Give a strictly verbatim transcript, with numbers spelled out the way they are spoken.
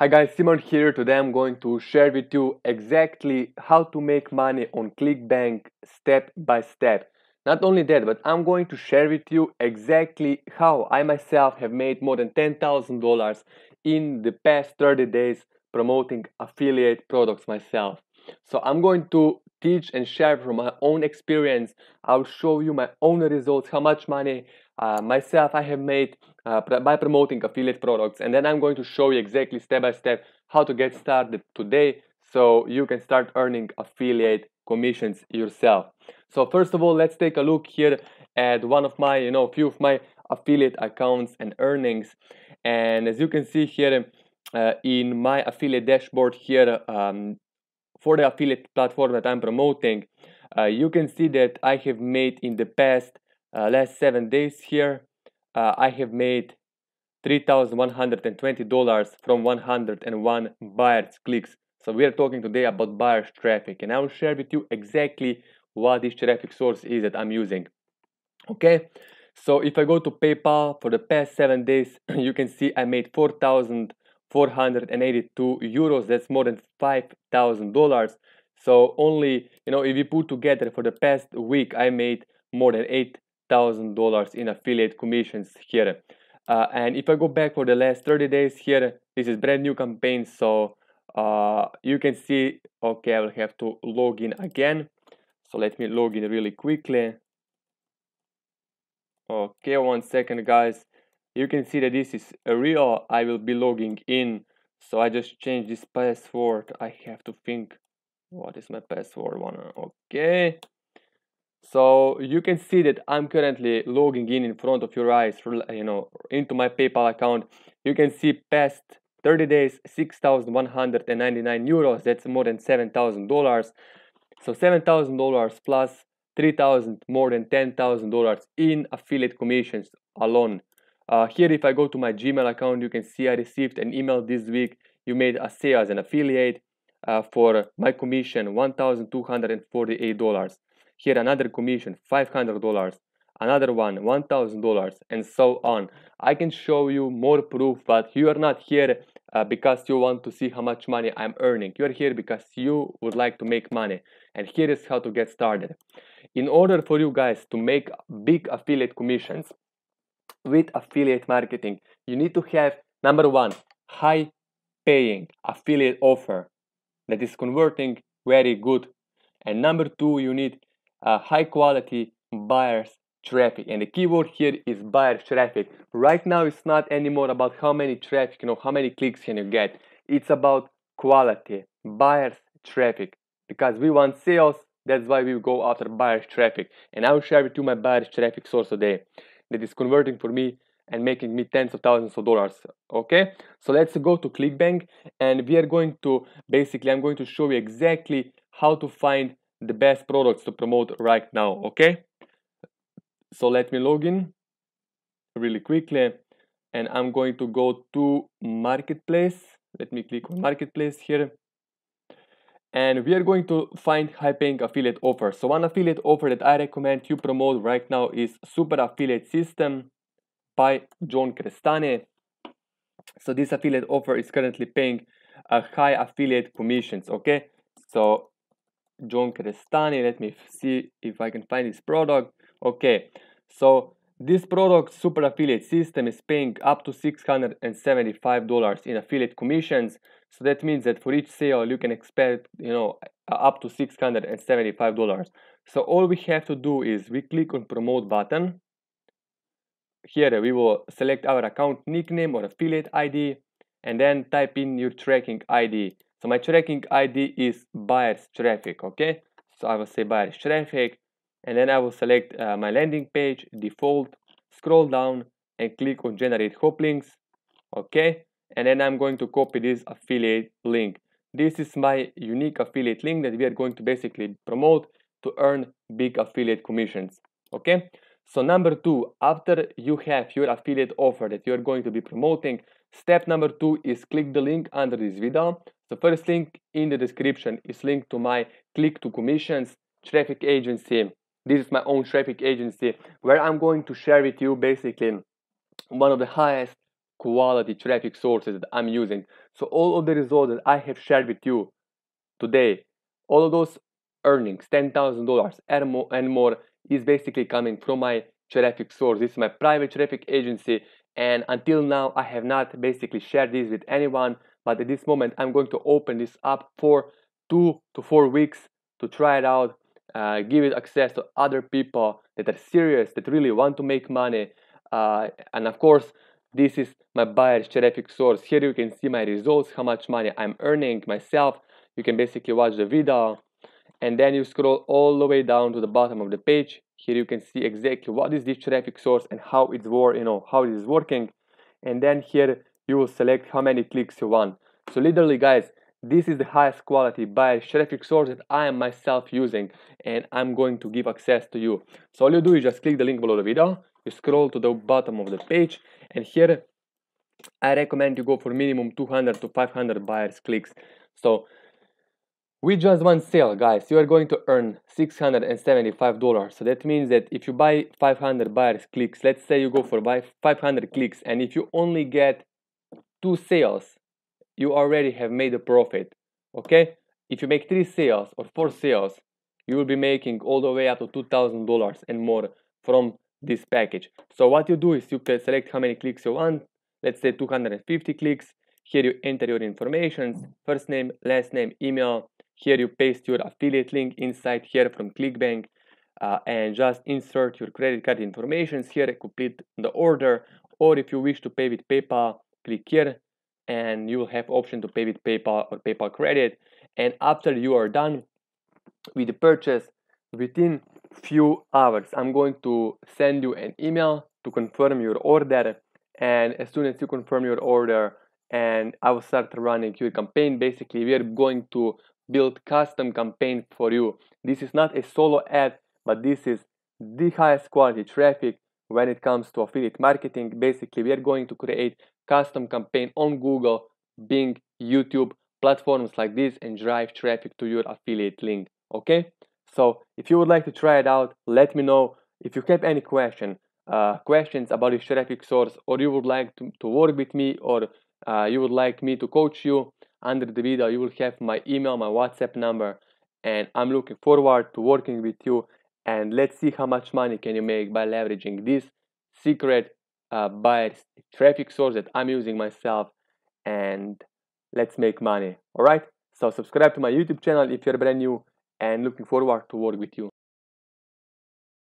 Hi guys, Simon here. Today I'm going to share with you exactly how to make money on ClickBank step by step. Not only that, but I'm going to share with you exactly how I myself have made more than ten thousand dollars in the past thirty days promoting affiliate products myself. So I'm going to teach and share from my own experience. I'll show you my own results, how much money uh, myself I have made uh, pr by promoting affiliate products, and then I'm going to show you exactly step by step how to get started today so you can start earning affiliate commissions yourself. So first of all, let's take a look here at one of my, you know, few of my affiliate accounts and earnings. And as you can see here uh, in my affiliate dashboard here, um, for the affiliate platform that I'm promoting, uh, you can see that I have made in the past uh, last seven days here, uh, I have made three thousand one hundred twenty dollars from one hundred one buyers clicks. So we are talking today about buyers traffic, and I will share with you exactly what this traffic source is that I'm using. Okay, so if I go to PayPal for the past seven days, you can see I made four thousand four hundred eighty-two euros. That's more than five thousand dollars. So only, you know, if you put together for the past week, I made more than eight thousand dollars in affiliate commissions here. Uh, and if I go back for the last thirty days here, this is brand new campaign, so uh, you can see. Okay, I will have to log in again, so let me log in really quickly. Okay, one second guys. You can see that this is a real. I will be logging in, so I just changed this password. I have to think what is my password one. Okay, so you can see that I'm currently logging in in front of your eyes, you know, into my PayPal account. You can see past thirty days, six thousand one hundred ninety-nine euros. That's more than seven thousand dollars. So seven thousand dollars plus three thousand, more than ten thousand dollars in affiliate commissions alone. Uh, here, if I go to my Gmail account, you can see I received an email this week. You made a sale as an affiliate uh, for my commission, one thousand two hundred forty-eight dollars. Here, another commission, five hundred dollars. Another one, one thousand dollars, and so on. I can show you more proof, but you are not here uh, because you want to see how much money I'm earning. You are here because you would like to make money. And here is how to get started. In order for you guys to make big affiliate commissions with affiliate marketing, you need to have, number one, high paying affiliate offer that is converting very good, and number two, you need uh, high quality buyers traffic. And the keyword here is buyers traffic. Right now it's not anymore about how many traffic, you know, how many clicks can you get. It's about quality buyers traffic, because we want sales. That's why we go after buyers traffic, and I will share with you my buyers traffic source today that is converting for me and making me tens of thousands of dollars. Okay, so let's go to ClickBank, and we are going to basically, I'm going to show you exactly how to find the best products to promote right now. Okay, so let me log in really quickly, and I'm going to go to marketplace. Let me click on marketplace here, and we are going to find high-paying affiliate offer. So one affiliate offer that I recommend you promote right now is Super Affiliate System by John Crestani. So this affiliate offer is currently paying a high affiliate commissions. Okay, so John Crestani, let me see if I can find this product. Okay, so this product, Super Affiliate System, is paying up to six hundred seventy-five dollars in affiliate commissions. So that means that for each sale you can expect, you know, up to six hundred seventy-five dollars. So all we have to do is we click on promote button. Here we will select our account nickname or affiliate I D, and then type in your tracking I D. So my tracking I D is buyers traffic. Okay, so I will say buyers traffic. And then I will select uh, my landing page, default, scroll down and click on generate hook links. Okay, and then I'm going to copy this affiliate link. This is my unique affiliate link that we are going to basically promote to earn big affiliate commissions. Okay, so number two, after you have your affiliate offer that you're going to be promoting, step number two is click the link under this video. The first link in the description is linked to my Click to Commissions traffic agency. This is my own traffic agency where I'm going to share with you basically one of the highest quality traffic sources that I'm using. So all of the results that I have shared with you today, all of those earnings, ten thousand dollars and more, is basically coming from my traffic source. This is my private traffic agency, and until now I have not basically shared this with anyone, but at this moment I'm going to open this up for two to four weeks to try it out, uh, give it access to other people that are serious, that really want to make money, uh, and of course this is my buyer's traffic source. Here you can see my results, how much money I'm earning myself. You can basically watch the video, and then you scroll all the way down to the bottom of the page. Here you can see exactly what is this traffic source and how it's work, you know, how it is working. And then here you will select how many clicks you want. So literally, guys, this is the highest quality buyer traffic source that I am myself using, and I'm going to give access to you. So all you do is just click the link below the video, you scroll to the bottom of the page, and here I recommend you go for minimum two hundred to five hundred buyers clicks. So with just one sale, guys, you are going to earn six hundred seventy-five dollars. So that means that if you buy five hundred buyers clicks, let's say you go for buy five hundred clicks, and if you only get two sales, you already have made a profit. Okay, if you make three sales or four sales, you will be making all the way up to two thousand dollars and more from this package. So what you do is you can select how many clicks you want. Let's say two hundred fifty clicks. Here you enter your information, first name, last name, email. Here you paste your affiliate link inside here from ClickBank, uh, and just insert your credit card information here, complete the order, or if you wish to pay with PayPal, click here and you will have option to pay with PayPal or PayPal credit. And after you are done with the purchase, within few hours I'm going to send you an email to confirm your order, and as soon as you confirm your order and I will start running your campaign. Basically we are going to build custom campaign for you. This is not a solo ad, but this is the highest quality traffic when it comes to affiliate marketing. Basically we are going to create custom campaign on Google, Bing, YouTube, platforms like this, and drive traffic to your affiliate link. Okay, so if you would like to try it out, let me know. If you have any question uh, questions about your traffic source, or you would like to, to work with me, or uh, you would like me to coach you, under the video you will have my email, my WhatsApp number, and I'm looking forward to working with you, and let's see how much money can you make by leveraging this secret uh, buyer traffic source that I'm using myself, and let's make money. All right, so subscribe to my YouTube channel if you're brand new, and looking forward to work with you.